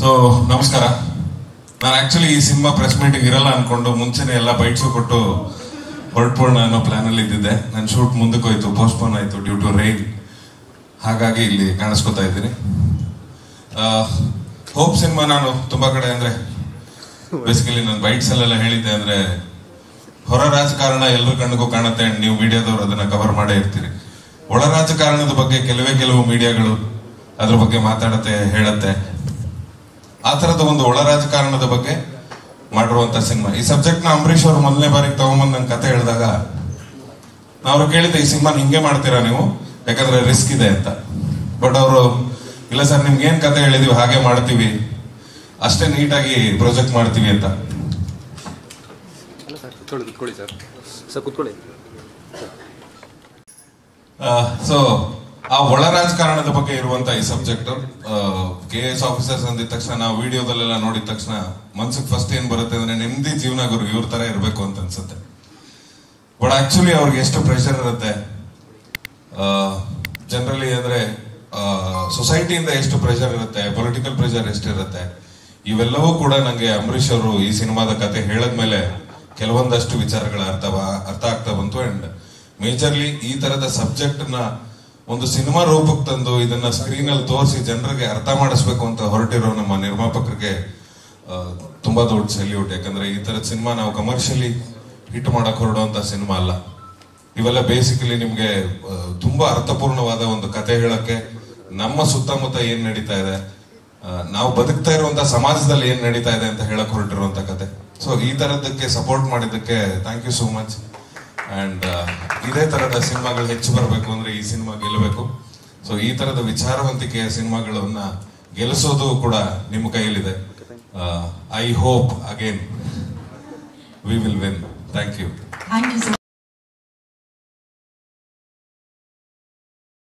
So ನಮಸ್ಕಾರ. ನಾನು actually ಈ ಸಿನಿಮಾ ಪ್ರೆಸ್ ಮೀಟಿಂಗ್ ಇರಲ್ಲ ಅನ್ಕೊಂಡು ಮುಂಚೆನೆ ಎಲ್ಲ ಬೈಟ್ಸು ಕೊಟ್ಟು ಹೊರಟ್ಬೋಣ ಅನ್ನೋ ಪ್ಲಾನಲ್ಲಿ ಇದ್ದಿದ್ದೆ. ನನ್ನ ಶೂಟ್ ಮುಂದಕ್ಕೋಯ್ತು, ಪೋಸ್ಟ್ಪೋನ್ ಆಯಿತು ಡ್ಯೂ ಟು ರೈನ್, ಹಾಗಾಗಿ ಇಲ್ಲಿ ಕಾಣಿಸ್ಕೊತಾ ಇದ್ದೀನಿ. ಹೋಪ್ ಸಿನಿಮಾ ನಾನು ತುಂಬ ಕಡೆ ಅಂದರೆ ಬೇಸಿಕಲಿ ನಾನು ಬೈಟ್ಸಲ್ಲೆಲ್ಲ ಹೇಳಿದ್ದೆ ಅಂದರೆ ಹೊರ ರಾಜಕಾರಣ ಎಲ್ಲರ ಕಣ್ಣಿಗೂ ಕಾಣುತ್ತೆ ಆ್ಯಂಡ್ ನೀವು ಮೀಡಿಯಾದವ್ರು ಅದನ್ನು ಕವರ್ ಮಾಡೇ ಇರ್ತೀರಿ. ಒಳ ರಾಜಕಾರಣದ ಬಗ್ಗೆ ಕೆಲವು ಮೀಡಿಯಾಗಳು ಅದ್ರ ಬಗ್ಗೆ ಮಾತಾಡುತ್ತೆ, ಹೇಳುತ್ತೆ. ಆ ಥರದ ಒಂದು ಒಳ ರಾಜಕಾರಣದ ಬಗ್ಗೆ ಮಾಡಿರುವಂಥ ಸಿನಿಮಾ. ಈ ಸಬ್ಜೆಕ್ಟ್ನ ಅಂಬರೀಷ್ ಅವರು ಮೊದಲನೇ ಬಾರಿಗೆ ತಗೊಂಬಂದು ನನ್ನ ಕತೆ ಹೇಳಿದಾಗ ಅವರು ಕೇಳಿದ್ದೆ, ಈ ಸಿನಿಮಾನ ಹಿಂಗೆ ಮಾಡ್ತೀರಾ ನೀವು, ಯಾಕಂದರೆ ರಿಸ್ಕ್ ಇದೆ ಅಂತ. ಬಟ್ ಅವರು ಇಲ್ಲ ಸರ್, ನಿಮ್ಗೇನು ಕತೆ ಹೇಳಿದೀವಿ ಹಾಗೆ ಮಾಡ್ತೀವಿ, ಅಷ್ಟೇ ನೀಟಾಗಿ ಪ್ರಾಜೆಕ್ಟ್ ಮಾಡ್ತೀವಿ ಅಂತ. ಸೊ ಆ ಒಳ ರಾಜಕಾರಣದ ಬಗ್ಗೆ ಇರುವಂತ ಈ ಸಬ್ಜೆಕ್ಟ್, KS ಆಫೀಸರ್ಸ್ ಅಂದಿದ ತಕ್ಷಣ ನಾವು ವಿಡಿಯೋದಲ್ಲೆಲ್ಲ ನೋಡಿದ ತಕ್ಷಣ ಮನ್ಸಿಗೆ ಫಸ್ಟ್ ಏನ್ ಬರುತ್ತೆ ಅಂದ್ರೆ ನೆಮ್ಮದಿ ಜೀವನ ಗುರು ಇವ್ರ ತರ ಇರಬೇಕು ಅಂತ ಅನ್ಸುತ್ತೆ. ಬಟ್ ಆಕ್ಚುಲಿ ಅವ್ರಿಗೆ ಎಷ್ಟು ಪ್ರೆಷರ್ ಇರುತ್ತೆ ಜನರಲಿ ಅಂದ್ರೆ, ಸೊಸೈಟಿಯಿಂದ ಎಷ್ಟು ಪ್ರೆಷರ್ ಇರುತ್ತೆ, ಪೊಲಿಟಿಕಲ್ ಪ್ರೆಷರ್ ಎಷ್ಟಿರುತ್ತೆ, ಇವೆಲ್ಲವೂ ಕೂಡ ನನಗೆ ಅಂಬರೀಷ್ ಅವರು ಈ ಸಿನಿಮಾದ ಕತೆ ಹೇಳದ್ಮೇಲೆ ಕೆಲವೊಂದಷ್ಟು ವಿಚಾರಗಳ ಅರ್ಥ ಆಗ್ತಾ ಬಂತು. ಅಂಡ್ ಮೇಜರ್ಲಿ ಈ ತರದ ಸಬ್ಜೆಕ್ಟ್ನ ಒಂದು ಸಿನಿಮಾ ರೂಪಕ್ಕೆ ತಂದು ಇದನ್ನ ಸ್ಕ್ರೀನಲ್ಲಿ ತೋರಿಸಿ ಜನರಿಗೆ ಅರ್ಥ ಮಾಡಿಸ್ಬೇಕು ಅಂತ ಹೊರಟಿರೋ ನಮ್ಮ ನಿರ್ಮಾಪಕರಿಗೆ ತುಂಬಾ ದೊಡ್ಡ ಸೆಲ್ಯೂಟ್. ಯಾಕಂದ್ರೆ ಈ ತರದ ಸಿನಿಮಾ ನಾವು ಕಮರ್ಷಿಯಲಿ ಹಿಟ್ ಮಾಡಕ್ ಹೊರಡುವಂತ ಸಿನಿಮಾ ಅಲ್ಲ. ಇವೆಲ್ಲ ಬೇಸಿಕಲಿ ನಿಮ್ಗೆ ತುಂಬಾ ಅರ್ಥಪೂರ್ಣವಾದ ಒಂದು ಕತೆ ಹೇಳಕ್ಕೆ, ನಮ್ಮ ಸುತ್ತಮುತ್ತ ಏನ್ ನಡೀತಾ ಇದೆ, ನಾವು ಬದುಕ್ತಾ ಇರುವಂತಹ ಸಮಾಜದಲ್ಲಿ ಏನ್ ನಡೀತಾ ಇದೆ ಅಂತ ಹೇಳಕ್ ಹೊರಟಿರುವಂತ ಕತೆ. ಸೊ ಈ ತರದಕ್ಕೆ ಸಪೋರ್ಟ್ ಮಾಡಿದ್ದಕ್ಕೆ thank you so much. And ಇದೇ ತರದ ಸಿನಿಮಾಗಳು ಹೆಚ್ಚು ಬರಬೇಕು ಅಂದ್ರೆ ಈ ಸಿನಿಮಾ ಗೆಲ್ಲಬೇಕು. ಸೊ ಈ ತರದ ವಿಚಾರವಂತಿಕೆಯ ಸಿನಿಮಾಗಳನ್ನ ಗೆಲ್ಲಿಸೋದು ಕೂಡ ನಿಮ್ಮ ಕೈಯಲ್ಲಿದೆ. I hope again we will win. Thank you.